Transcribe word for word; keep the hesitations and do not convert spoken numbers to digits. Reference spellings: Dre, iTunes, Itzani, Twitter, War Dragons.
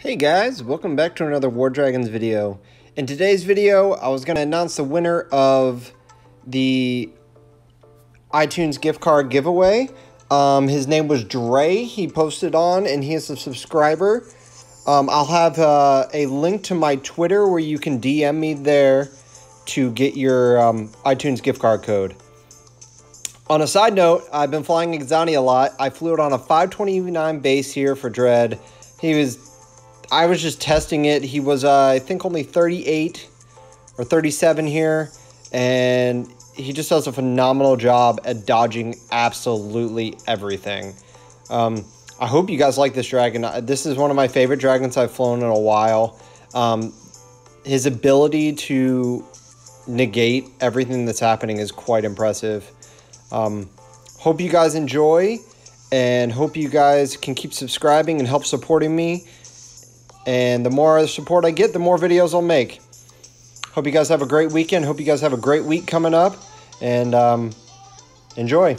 Hey guys, welcome back to another War Dragons video. In today's video, I was going to announce the winner of the iTunes gift card giveaway. Um, his name was Dre. He posted on and he is a subscriber. Um, I'll have uh, a link to my Twitter where you can D M me there to get your um, iTunes gift card code. On a side note, I've been flying Itzani a lot. I flew it on a five twenty-nine base here for Dread. He was... I was just testing it. He was, uh, I think, only thirty-eight or thirty-seven here, and he just does a phenomenal job at dodging absolutely everything. Um, I hope you guys like this dragon. This is one of my favorite dragons I've flown in a while. Um, his ability to negate everything that's happening is quite impressive. Um, hope you guys enjoy, and hope you guys can keep subscribing and help supporting me. And the more support I get, the more videos I'll make. Hope you guys have a great weekend. Hope you guys have a great week coming up. And um, enjoy.